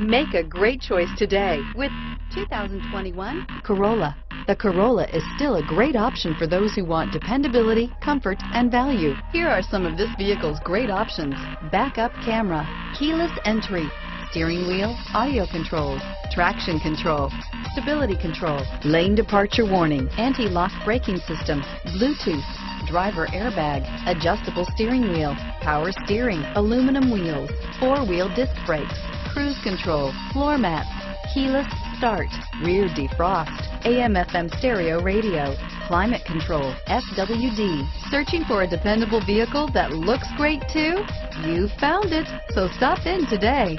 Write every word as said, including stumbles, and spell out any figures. Make a great choice today with two thousand twenty-one Corolla. The Corolla is still a great option for those who want dependability, comfort, and value. Here are some of this vehicle's great options: backup camera, keyless entry, steering wheel audio controls, traction control, stability control, lane departure warning, anti-lock braking system, Bluetooth, driver airbag, adjustable steering wheel, power steering, aluminum wheels, four-wheel disc brakes, cruise control, floor mats, keyless start, rear defrost, A M F M stereo radio, climate control, F W D. Searching for a dependable vehicle that looks great too? You found it, so stop in today.